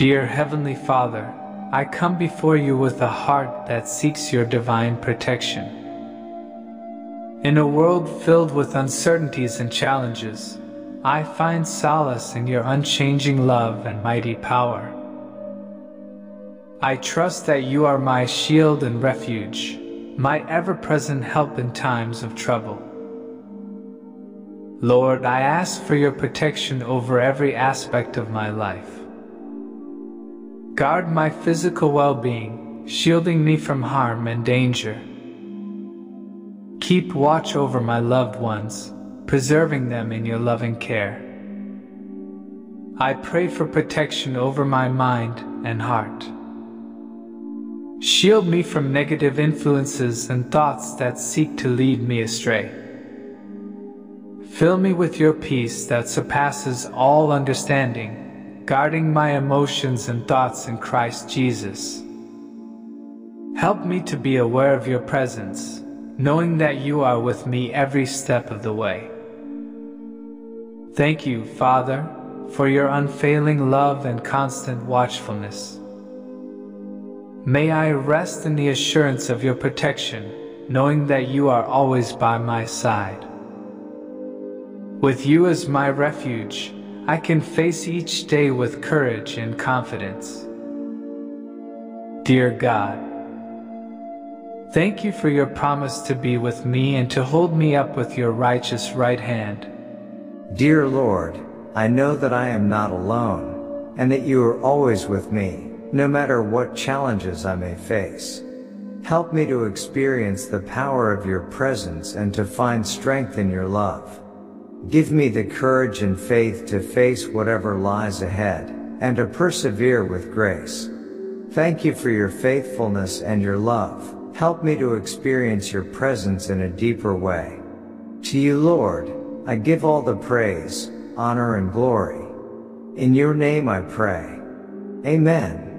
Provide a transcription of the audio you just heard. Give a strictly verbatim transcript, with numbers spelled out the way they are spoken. Dear Heavenly Father, I come before you with a heart that seeks your divine protection. In a world filled with uncertainties and challenges, I find solace in your unchanging love and mighty power. I trust that you are my shield and refuge, my ever-present help in times of trouble. Lord, I ask for your protection over every aspect of my life. Guard my physical well-being, shielding me from harm and danger. Keep watch over my loved ones, preserving them in your loving care. I pray for protection over my mind and heart. Shield me from negative influences and thoughts that seek to lead me astray. Fill me with your peace that surpasses all understanding, guarding my emotions and thoughts in Christ Jesus. Help me to be aware of your presence, knowing that you are with me every step of the way. Thank you, Father, for your unfailing love and constant watchfulness. May I rest in the assurance of your protection, knowing that you are always by my side. With you as my refuge, I can face each day with courage and confidence. Dear God, thank you for your promise to be with me and to hold me up with your righteous right hand. Dear Lord, I know that I am not alone, and that you are always with me, no matter what challenges I may face. Help me to experience the power of your presence and to find strength in your love. Give me the courage and faith to face whatever lies ahead, and to persevere with grace. Thank you for your faithfulness and your love. Help me to experience your presence in a deeper way. To you, Lord, I give all the praise, honor, and glory. In your name I pray. Amen.